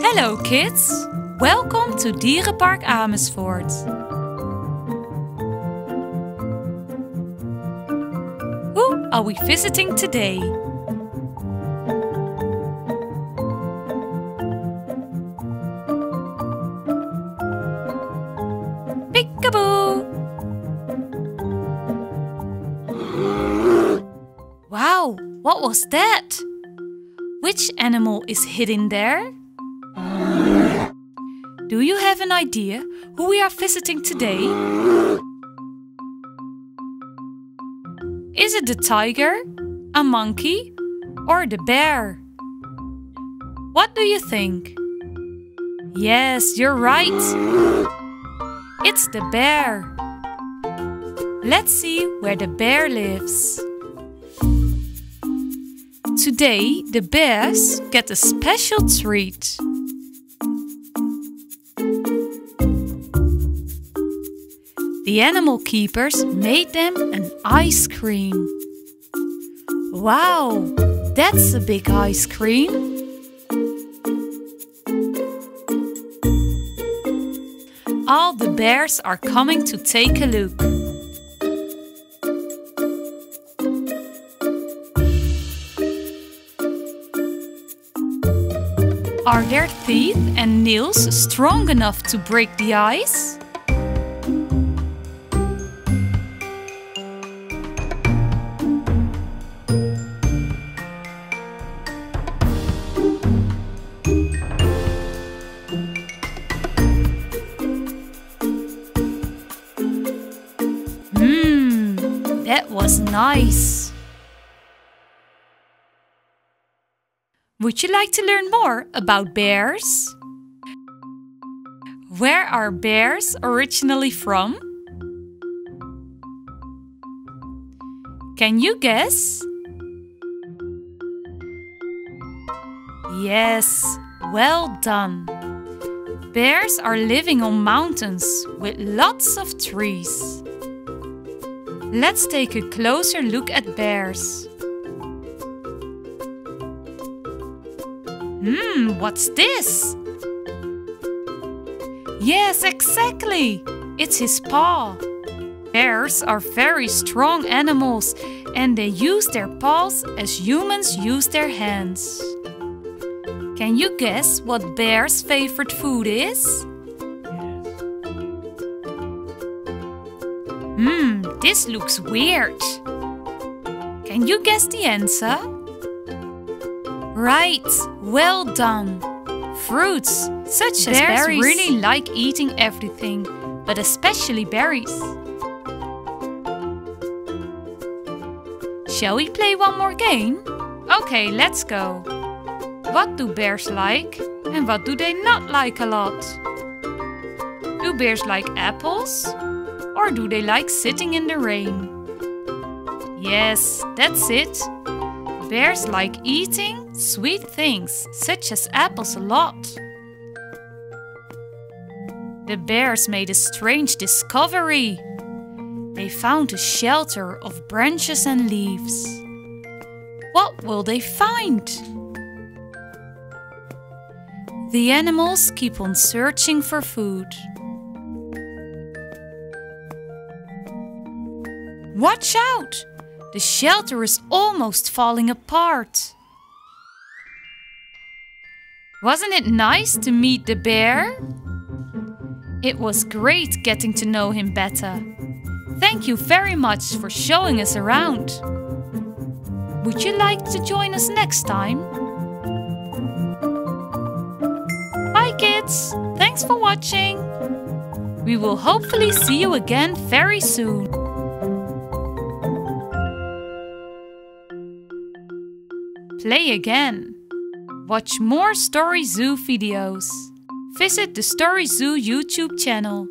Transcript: Hello kids! Welcome to Dierenpark Amersfoort. Who are we visiting today? Peekaboo! Wow, what was that? Which animal is hidden there? Do you have an idea who we are visiting today? Is it the tiger, a monkey, or the bear? What do you think? Yes, you're right. It's the bear. Let's see where the bear lives. Today, the bears get a special treat. The animal keepers made them an ice cream. Wow, that's a big ice cream. All the bears are coming to take a look. Are their teeth and nails strong enough to break the ice? That was nice! Would you like to learn more about bears? Where are bears originally from? Can you guess? Yes, well done! Bears are living on mountains with lots of trees. Let's take a closer look at bears. What's this? Yes, exactly! It's his paw. Bears are very strong animals and they use their paws as humans use their hands. Can you guess what bears' favorite food is? This looks weird. Can you guess the answer? Right, well done. Fruits, such as berries, really like eating everything, but especially berries. Shall we play one more game? Okay, let's go. What do bears like and what do they not like a lot? Do bears like apples? Or do they like sitting in the rain? Yes, that's it. Bears like eating sweet things, such as apples a lot. The bears made a strange discovery. They found a shelter of branches and leaves. What will they find? The animals keep on searching for food. Watch out! The shelter is almost falling apart. Wasn't it nice to meet the bear? It was great getting to know him better. Thank you very much for showing us around. Would you like to join us next time? Bye kids! Thanks for watching! We will hopefully see you again very soon. Play again. Watch more StoryZoo videos. Visit the StoryZoo YouTube channel.